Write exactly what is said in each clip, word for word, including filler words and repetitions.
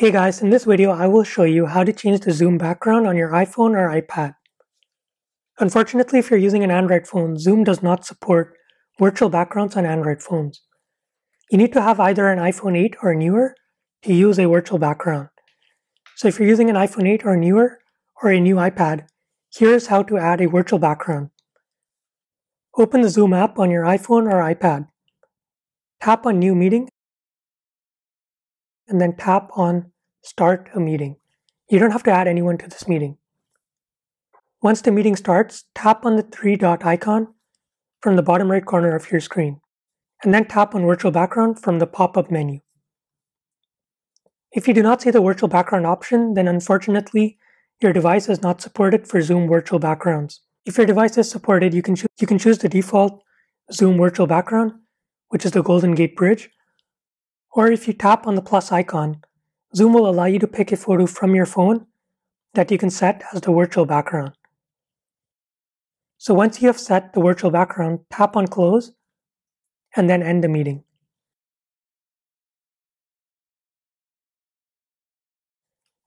Hey guys, in this video I will show you how to change the Zoom background on your iPhone or iPad. Unfortunately, if you're using an Android phone, Zoom does not support virtual backgrounds on Android phones. You need to have either an iPhone eight or newer to use a virtual background. So if you're using an iPhone eight or newer or a new iPad, here's how to add a virtual background. Open the Zoom app on your iPhone or iPad. Tap on New Meeting and then tap on Start a Meeting. You don't have to add anyone to this meeting. Once the meeting starts, tap on the three-dot icon from the bottom right corner of your screen, and then tap on Virtual Background from the pop-up menu. If you do not see the Virtual Background option, then unfortunately, your device is not supported for Zoom Virtual Backgrounds. If your device is supported, you can, cho- you can choose the default Zoom Virtual Background, which is the Golden Gate Bridge, or if you tap on the plus icon, Zoom will allow you to pick a photo from your phone that you can set as the virtual background. So once you have set the virtual background, tap on Close and then end the meeting.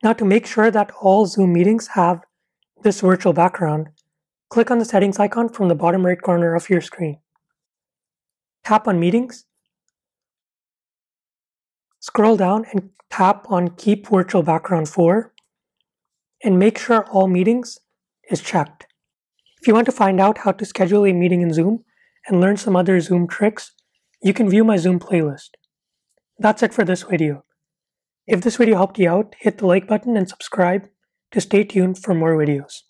Now, to make sure that all Zoom meetings have this virtual background, click on the settings icon from the bottom right corner of your screen. Tap on Meetings. Scroll down and tap on Keep Virtual Background for, and make sure All Meetings is checked. If you want to find out how to schedule a meeting in Zoom and learn some other Zoom tricks, you can view my Zoom playlist. That's it for this video. If this video helped you out, hit the like button and subscribe to stay tuned for more videos.